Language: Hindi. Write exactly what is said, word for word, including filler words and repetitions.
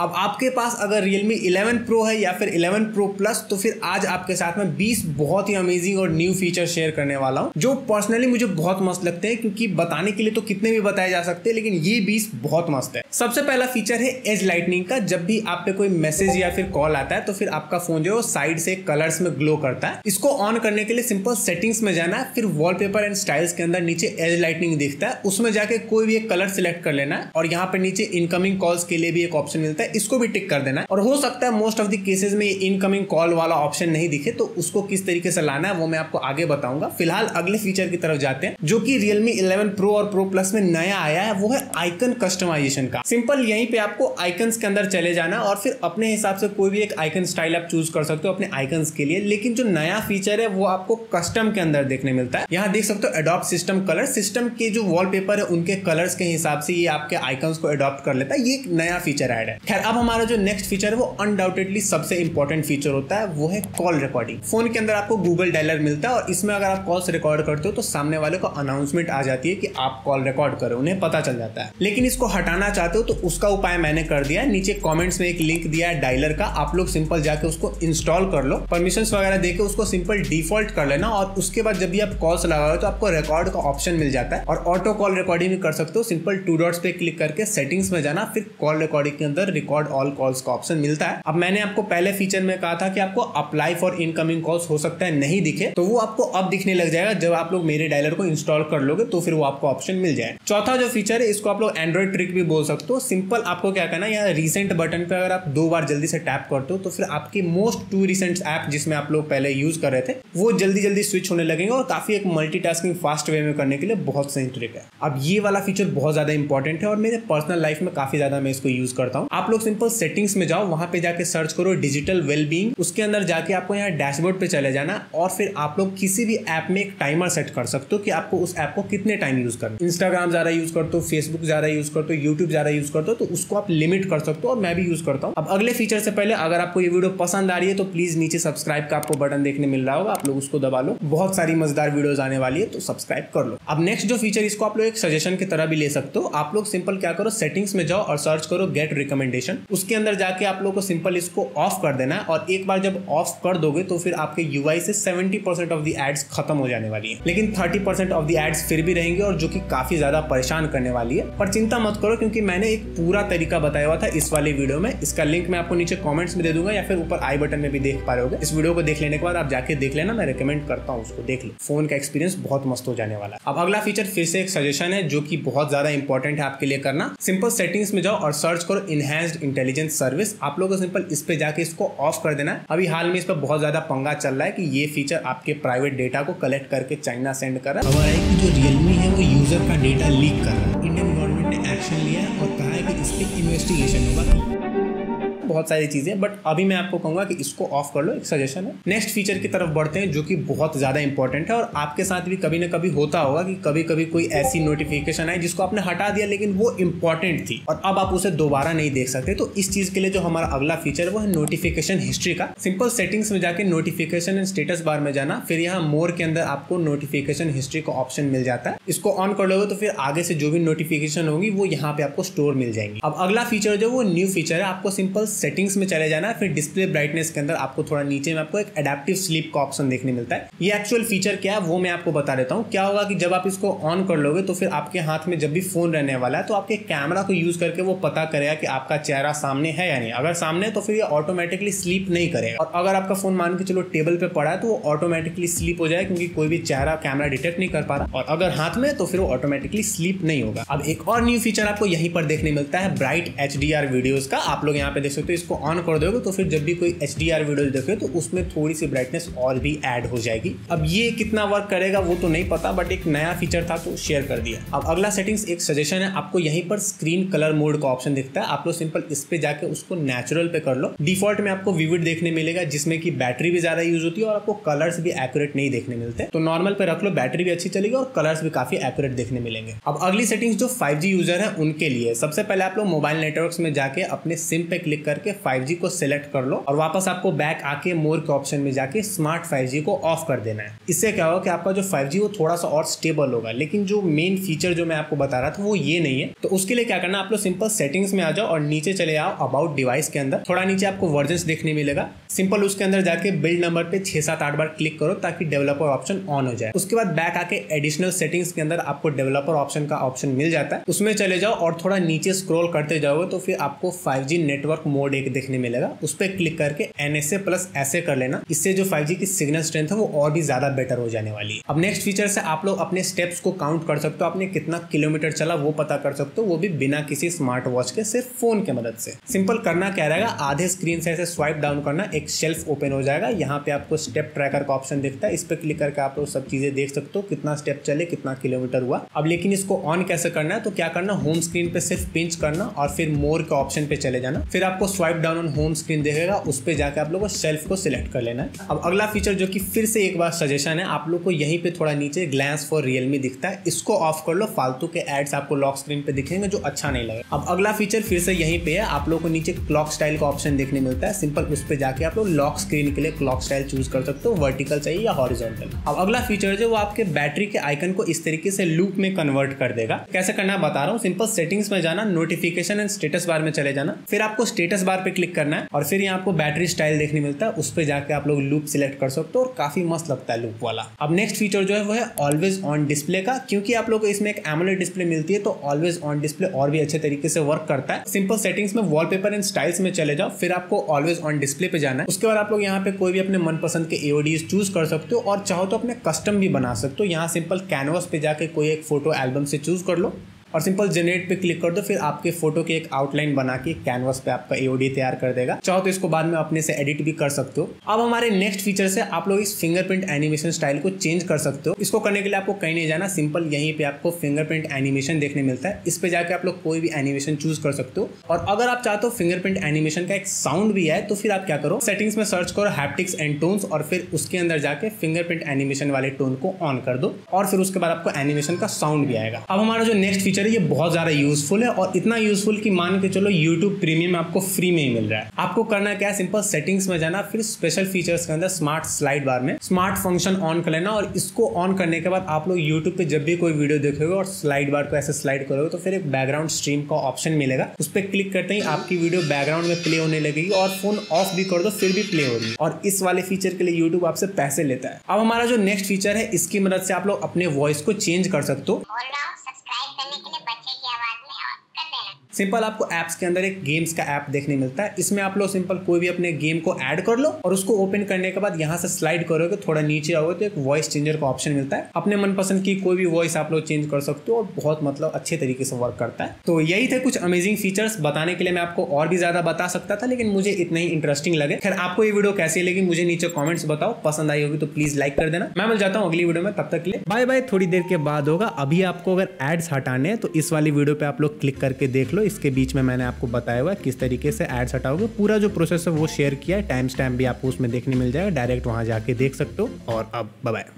अब आपके पास अगर Realme इलेवन Pro है या फिर इलेवन Pro Plus, तो फिर आज आपके साथ में बीस बहुत ही अमेजिंग और न्यू फीचर शेयर करने वाला हूँ, जो पर्सनली मुझे बहुत मस्त लगते हैं, क्योंकि बताने के लिए तो कितने भी बताए जा सकते हैं, लेकिन ये बीस बहुत मस्त है। सबसे पहला फीचर है एज लाइटनिंग का। जब भी आप पे कोई मैसेज या फिर कॉल आता है तो फिर आपका फोन जो है साइड से कलर्स में ग्लो करता है। इसको ऑन करने के लिए सिंपल सेटिंग्स में जाना है, फिर वॉलपेपर एंड स्टाइल्स के अंदर नीचे एज लाइटनिंग दिखता है, उसमें जाके कोई भी एक कलर सिलेक्ट कर लेना है और यहाँ पे नीचे इनकमिंग कॉल्स के लिए भी एक ऑप्शन मिलता है, इसको भी टिक कर देना है। और हो सकता है मोस्ट ऑफ द केसेस में इनकमिंग कॉल वाला ऑप्शन नहीं दिखे, तो उसको किस तरीके से लाना है वो मैं आपको आगे बताऊंगा। फिलहाल अगले फीचर की तरफ जाते हैं, जो कि Realme इलेवन Pro और Pro Plus में नया आया है, वो है आइकन कस्टमाइजेशन का। सिंपल यहीं पे आपको आइकन्स के अंदर चले जाना और फिर अपने हिसाब से कोई भी एक आइकन स्टाइल आप चूज कर सकते हो अपने आइकन्स के लिए। लेकिन जो नया फीचर है वो आपको कस्टम के अंदर देखने मिलता है। यहाँ देख सकते हो एडॉप्ट सिस्टम कलर, सिस्टम के जो वॉलपेपर है उनके कलर्स के हिसाब से ये आपके आइकन्स को एडॉप्ट कर लेता है। ये एक नया फीचर ऐड है। खैर, अब हमारा जो नेक्स्ट फीचर है वो अनडाउटेडली सबसे इंपॉर्टेंट फीचर होता है, वो है कॉल रिकॉर्डिंग। फोन के अंदर आपको गूगल डायलर मिलता है और इसमें अगर आप कॉल्स रिकॉर्ड करते हो तो सामने वाले को अनाउंसमेंट आ जाती है कि आप कॉल रिकॉर्ड करो, उन्हें पता चल जाता है। लेकिन इसको हटाना चाहते हो तो उसका उपाय मैंने कर दिया है। नीचे कॉमेंट्स में एक लिंक दिया है डायलर का, आप लोग सिंपल जाके उसको इंस्टॉल कर लो, परमिशंस वगैरह देके उसको सिंपल डिफॉल्ट कर लेना और उसके बाद जब भी आप कॉल्स लगाओ तो आपको रिकॉर्ड का ऑप्शन मिल जाता है और ऑटो कॉल रिकॉर्डिंग भी कर सकते हो। सिंपल टू डॉट्स पे क्लिक करके सेटिंग्स में जाना, फिर कॉल रिकॉर्डिंग के अंदर रिकॉर्ड ऑल कॉल्स का ऑप्शन मिलता है। अब मैंने आपको पहले फीचर में कहा था कि आपको अप्लाई फॉर इनकमिंग कॉल्स हो सकता है नहीं दिखे, तो वो आपको अब दिखने लग जाएगा जब आप लोग मेरे डायलर को इंस्टॉल कर लोगे, तो फिर वो आपको ऑप्शन मिल जाए। चौथा जो फीचर है इसको आप लोग एंड्रॉइड ट्रिक भी बोल सकते हो। सिंपल आपको क्या करना है, यहाँ रिसेंट बटन पे अगर आप दो बार जल्दी से टैप करते हो तो फिर आपकी मोस्ट टू रिसेंट ऐप जिसमें आप लोग पहले यूज कर रहे थे वो जल्दी जल्दी स्विच होने लगेंगे और काफी एक मल्टीटास्किंग फास्ट वे में करने के लिए बहुत सही ट्रिक है। अब ये वाला फीचर बहुत ज्यादा इंपॉर्टेंट है और मेरे पर्सनल लाइफ में काफी ज्यादा मैं इसको यूज करता हूँ। आप लोग सिंपल सेटिंग्स में जाओ, वहां पे जाके सर्च करो डिजिटल वेलबींग, उसके अंदर जाके आपको यहाँ डैशबोर्ड पे चले जाना और फिर आप लोग किसी भी ऐप में एक टाइमर सेट कर सकते हो कि आपको उस ऐप को कितने टाइम यूज करना है। इंस्टाग्राम ज्यादा यूज करते हो, फेसबुक ज्यादा यूज करते हो, यूट्यूब ज्यादा यूज करते हो, तो उसको आप लिमिट कर सकते हो और मैं भी यूज करता हूँ। अब अगले फीचर से पहले अगर आपको ये वीडियो पसंद आ रही है तो प्लीज नीचे सब्सक्राइब का आपको बटन देखने मिल रहा होगा, आप लोग उसको दबा लो, बहुत सारी मजेदार वीडियोज आने वाली है तो सब्सक्राइब कर लो। अब नेक्स्ट जो फीचर, इसको आप लोग एक सजेशन की तरह भी ले सकते हो। आप लोग सिंपल क्या करो, सेटिंग्स में जाओ और सर्च करो गेट रिकमेंडेशन, उसके अंदर जाके आप लोग को सिंपल इसको ऑफ कर देना है और एक बार जब ऑफ कर दोगे तो फिर आपके यूआई से सत्तर परसेंट ऑफ द एड्स खत्म हो जाने वाली है, लेकिन तीस परसेंट ऑफ द एड्स फिर भी रहेंगे और जो कि काफी ज्यादा परेशान करने वाली है। पर चिंता मत करो क्योंकि मैंने एक पूरा तरीका बताया हुआ था इस वाले वीडियो में, इसका लिंक मैं आपको नीचे कॉमेंट्स में दे दूंगा या फिर ऊपर आई बटन में भी देख पा रहे होगे। इस वीडियो को देख लेने के बाद आप जाके देख लेना, मैं रिकमेंड करता हूँ उसको, देख लो, फोन का एक्सपीरियंस बहुत मस्त हो जाने वाला है। अब अगला फीचर फिर से एक सजेशन है जो कि बहुत ज्यादा इंपॉर्टेंट है आपके लिए करना। सिंपल सेटिंग्स में जाओ और सर्च करो इनहैंस्ड इंटेलिजेंस सर्विस, आप लोगों को सिंपल इस पे जाके इसको ऑफ कर देना है। अभी हाल में इस पर बहुत ज्यादा पंगा चल रहा है कि ये फीचर आपके प्राइवेट डेटा को कलेक्ट करके चाइना सेंड कर रहा है। खबर है कि जो Realme है वो यूजर का डेटा लीक कर रहा है। इंडियन गवर्नमेंट ने एक्शन लिया और कहा है कि इस पर इन्वेस्टिगेशन होगा, बहुत सारी चीजें, बट अभी मैं आपको कहूंगा कि इसको ऑफ कर लो, एक सजेशन है। नेक्स्ट फीचर की तरफ बढ़ते हैं जो कि बहुत ज्यादा इंपॉर्टेंट है और आपके साथ भी कभी ना कभी होता होगा कि कभी कभी कोई ऐसी नोटिफिकेशन आई जिसको आपने हटा दिया लेकिन वो इंपॉर्टेंट थी और अब आप उसे दोबारा नहीं देख सकते, तो इस चीज के लिए जो हमारा अगला फीचर है वो है नोटिफिकेशन हिस्ट्री का। सिंपल सेटिंग्स में जाके नोटिफिकेशन एंड स्टेटस बार में जाना, फिर यहाँ मोर के अंदर आपको नोटिफिकेशन हिस्ट्री का ऑप्शन मिल जाता है, इसको ऑन कर लोगे तो फिर आगे से जो भी नोटिफिकेशन होगी वो यहाँ पे आपको स्टोर मिल जाएंगी। अब अगला फीचर जो वो न्यू फीचर है, आपको सिंपल सेटिंग्स में चले जाना, फिर डिस्प्ले ब्राइटनेस के अंदर आपको थोड़ा नीचे में आपको एक एडेप्टिव स्लीप का ऑप्शन देखने मिलता है। ये एक्चुअल फीचर क्या है वो मैं आपको बता देता हूँ। क्या होगा कि जब आप इसको ऑन कर लोगे तो फिर आपके हाथ में जब भी फोन रहने वाला है तो आपके कैमरा को यूज करके वो पता करेगा कि आपका चेहरा सामने है या नहीं। अगर सामने है तो फिर ये ऑटोमेटिकली स्लीप नहीं करेगा और अगर आपका फोन मान के चलो टेबल पे पड़ा है तो वो ऑटोमेटिकली स्लीप हो जाए क्योंकि कोई भी चेहरा कैमरा डिटेक्ट नहीं कर पा रहा, और अगर हाथ में तो फिर वो ऑटोमेटिकली स्लीप नहीं होगा। अब एक और न्यू फीचर आपको यहीं पर देखने मिलता है bright H D R videos का। आप लोग यहाँ पे देख सकते हो, तो इसको ऑन कर दोगे तो फिर जब भी कोई एच डी आर वीडियो देखे तो उसमें थोड़ी सी ब्राइटनेस और भी ऐड हो जाएगी। अब ये कितना वर्क करेगा वो तो नहीं पता, बट एक नया फीचर था तो शेयर कर दिया। अब अगला सेटिंग्स एक सजेशन है, आपको यहीं पर स्क्रीन कलर मोड का ऑप्शन दिखता है, आप लोग सिंपल इस पे जाके उसको नेचुरल पे कर लो। डिफॉल्ट में आपको विविड देखने मिलेगा जिसमें कि बैटरी भी ज्यादा यूज होती है और आपको कलर्स भी एक्यूरेट नहीं देखने मिलते, तो नॉर्मल पे रख लो, बैटरी भी अच्छी चलेगी और कलर्स भी काफी एक्यूरेट देखने मिलेंगे। अब अगली सेटिंग्स जो फाइव जी यूजर है उनके लिए, सबसे पहले आप लोग मोबाइल नेटवर्क में जाके अपने सिम पे क्लिक कर करके फाइव जी को सिलेक्ट कर लो और वापस आपको बैक आके मोर के ऑप्शन में जाके स्मार्ट फाइव जी को ऑफ कर देना है। इससे क्या होगा कि आपका जो फाइव जी वो थोड़ा सा और स्टेबल होगा। लेकिन जो मेन फीचर जो मैं आपको बता रहा था वो ये नहीं है। तो उसके लिए क्या करना, आप लोग सिंपल सेटिंग्स में आ जाओ और नीचे चले आओ अबाउट डिवाइस के अंदर। थोड़ा नीचे आपको वर्जन देखने मिलेगा, सिंपल उसके अंदर जाके बिल्ड नंबर पे छह सात आठ बार क्लिक करो ताकि डेवलपर ऑप्शन ऑन हो जाए। उसके बाद बैक आके एडिशनल सेटिंग्स के अंदर आपको डेवलपर ऑप्शन का ऑप्शन मिल जाता है, उसमें चले जाओ और थोड़ा नीचे स्क्रॉल करते जाओगे तो फिर आपको फाइव जी नेटवर्क मोड एक देखने मिलेगा। उस पर क्लिक करके एनएसए प्लस ऐसे कर लेना, इससे जो फाइव जी की सिग्नल स्ट्रेंथ है वो और भी ज्यादा बेटर हो जाने वाली है। अब नेक्स्ट फीचर से आप लोग अपने स्टेप्स को काउंट कर सकते हो, आपने कितना किलोमीटर चला वो पता कर सकते हो, वो भी बिना किसी स्मार्ट वॉच के सिर्फ फोन के मदद से। सिंपल करना क्या रहेगा, आधे स्क्रीन से ऐसे स्वाइप डाउन करना, एक शेल्फ ओपन हो जाएगा, यहाँ पे आपको स्टेप ट्रैकर का ऑप्शन दिखता है, इस पर क्लिक करके आप लोग सब चीजें देख सकते हो, कितना स्टेप चले कितना किलोमीटर हुआ। अब लेकिन इसको ऑन कैसे करना है, तो क्या करना, होम स्क्रीन पे सिर्फ पिंच करना और फिर मोर के ऑप्शन पे चले जाना, फिर आपको swipe down on home screen देखेगा, उस पर जाकर आप लोग को शेल्फ को सिलेक्ट कर लेना है। अब अगला फीचर जो कि फिर से एक बार सजेशन है आप लोग को, यहीं पे थोड़ा नीचे ग्लैंस फॉर रियलमी दिखता है, इसको ऑफ कर लो, फालतू के एड्स आपको लॉक स्क्रीन पे दिखेंगे जो अच्छा नहीं लगेगा। अब अगला फीचर फिर से यहीं पे है, आप लोग को नीचे क्लॉक स्टाइल का ऑप्शन देखने मिलता है, सिंपल उस पर जाके आप लोग लॉक स्क्रीन के लिए क्लॉक स्टाइल चूज कर सकते हो, वर्टिकल चाहिए या हॉरिजॉन्टल। अब अगला फीचर जो वो आपके बैटरी के आइकन को इस तरीके से लूप में कन्वर्ट कर देगा। कैसे करना बता रहा हूँ, सिंपल सेटिंग्स में जाना, नोटिफिकेशन एंड स्टेटस बार में चले जाना, फिर आपको स्टेटस बार पे क्लिक करना है और फिर यहाँ आपको बैटरी स्टाइल देखने मिलता है, उस पर जाके आप लोग लूप सिलेक्ट कर सकते हो और काफी मस्त लगता है लूप वाला। अब नेक्स्ट फीचर जो है वो है ऑलवेज ऑन डिस्प्ले का, क्योंकि आप लोग को इसमें एक एमोलेड डिस्प्ले मिलती है तो ऑलवेज ऑन डिस्प्ले और भी अच्छे तरीके से वर्क करता है। सिंपल सेटिंग्स में वॉलपेपर एंड स्टाइल्स में चले जाओ, फिर आपको ऑलवेज ऑन डिस्प्ले पे जाना है, उसके बाद आप लोग यहाँ पे कोई भी अपने मनपसंद के एओडीज चूज कर सकते हो और चाहो तो अपने कस्टम भी बना सकते हो। यहाँ सिंपल कैनवास पे जाके कोई एक फोटो एल्बम से चूज कर लो और सिंपल जनरेट पे क्लिक कर दो, फिर आपके फोटो के एक आउटलाइन बना के कैनवास पे आपका एओडी तैयार कर देगा। चाहो तो इसको बाद में अपने से एडिट भी कर सकते हो। अब हमारे नेक्स्ट फीचर से आप लोग इस फिंगरप्रिंट एनिमेशन स्टाइल को चेंज कर सकते हो। इसको करने के लिए आपको कहीं नहीं जाना, सिंपल यहीं पे आपको फिंगरप्रिंट एनिमेशन देखने मिलता है, इस पे जाके आप लोग कोई भी एनिमेशन चूज कर सकते हो। और अगर आप चाहते हो फिंगरप्रिंट एनिमेशन का एक साउंड भी है तो फिर आप क्या करो, सेटिंग्स में सर्च करो हैप्टिक्स एंड टोन्स और फिर उसके अंदर जाके फिंगरप्रिंट एनिमेशन वाले टोन को ऑन कर दो और फिर उसके बाद आपको एनिमेशन का साउंड भी आएगा। अब हमारा जो नेक्स्ट फीचर ये बहुत ज्यादा यूजफुल है और इतना यूजफुल कि मान के चलो YouTube प्रीमियम आपको फ्री में ही मिल रहा है। आपको करना क्या है, सिंपल सेटिंग्स में जाना, फिर स्पेशल फीचर्स के अंदर स्मार्ट स्लाइड बार में स्मार्ट फंक्शन ऑन कर लेना और इसको ऑन करने के बाद आप लोग YouTube पे जब भी कोई वीडियो देखोगे और स्लाइड बार को ऐसे स्लाइड करोगे तो फिर एक बैकग्राउंड स्ट्रीम का ऑप्शन मिलेगा, उस पर क्लिक करते ही आपकी वीडियो बैकग्राउंड में प्ले होने लगेगी और फोन ऑफ भी कर दो फिर भी प्ले होगी। और इस वाले फीचर के लिए यूट्यूब आपसे पैसे लेता है। अब हमारा जो नेक्स्ट फीचर है इसकी मदद से आप लोग अपने वॉइस को चेंज कर सकते हो। सिंपल आपको ऐप्स के अंदर एक गेम्स का ऐप देखने मिलता है, इसमें आप लोग सिंपल कोई भी अपने गेम को ऐड कर लो और उसको ओपन करने के बाद यहाँ से स्लाइड करोगे, थोड़ा नीचे आओगे तो एक वॉइस चेंजर का ऑप्शन मिलता है, अपने मनपसंद की कोई भी वॉइस आप लोग चेंज कर सकते हो और बहुत मतलब अच्छे तरीके से वर्क करता है। तो यही थे कुछ अमेजिंग फीचर्स, बताने के लिए मैं आपको और भी ज्यादा बता सकता था लेकिन मुझे इतना ही इंटरेस्टिंग लगे। खैर आपको ये वीडियो कैसी लगी मुझे नीचे कॉमेंट्स बताओ, पसंद आई होगी तो प्लीज लाइक कर देना। मैं मिल जाता हूँ अगली वीडियो में, तब तक के लिए बाय बाय। थोड़ी देर के बाद होगा, अभी आपको अगर एड्स हटाने हैं तो इस वाली वीडियो पे आप लोग क्लिक करके देख लो, इसके बीच में मैंने आपको बताया हुआ किस तरीके से एड्स हटाओगे, पूरा जो प्रोसेस है वो शेयर किया है, टाइम स्टैम्प भी आपको उसमें देखने मिल जाएगा, डायरेक्ट वहां जाके देख सकते हो। और अब बाय बाय।